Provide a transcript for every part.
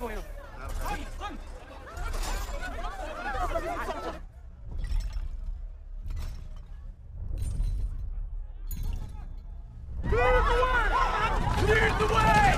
What's going on? Clear the way! Clear the way!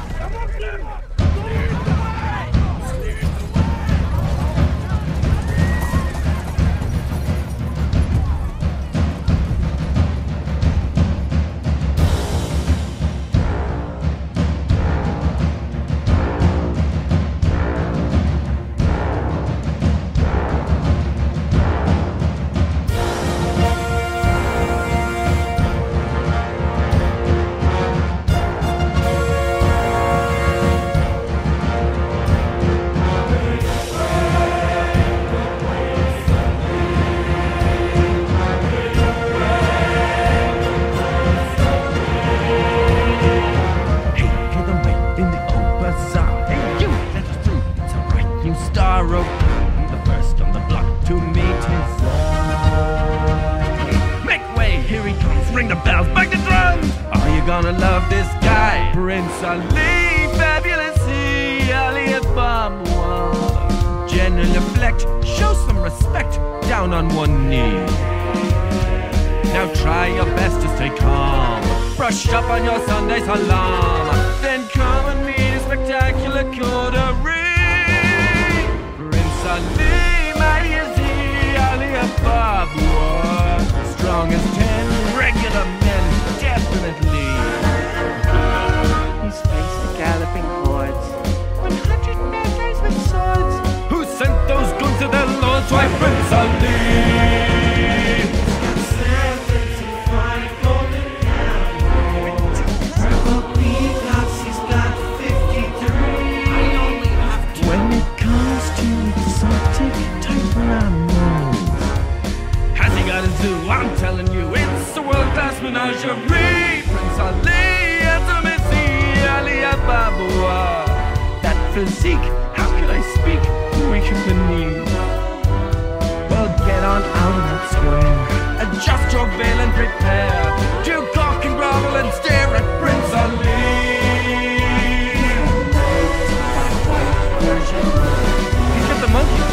Gonna love this guy, Prince Ali, fabulous, Ali Ababwa. General reflect, show some respect, down on one knee. Now try your best to stay calm, brush up on your Sunday salam, then come and meet a spectacular coterie. Prince Ali, mighty as he, Ali Ababwa, strong as 10 regular men, definitely. He's faced the galloping hordes, 100 madguys with swords. Who sent those goons to their lords? Why, Prince Ali! Purple beadlocks, he's got 53. When it comes to exotic type animals, has he got a zoo? I'm telling you, it's a world-class menagerie. Prince Ali, Ali Ababwa. That physique, how could I speak? We can believe. Well, get on out of that square, adjust your veil and prepare to gawk and grovel and stare at Prince Ali. He's got the monkey.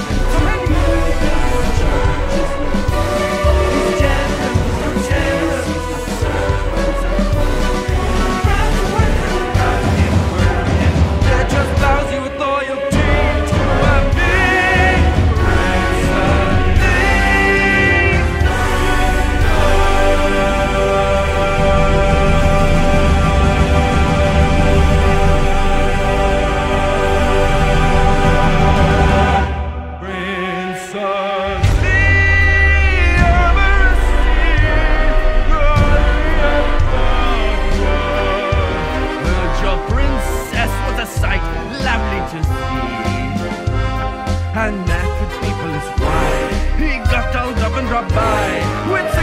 And that with people is why he got held up and dropped by with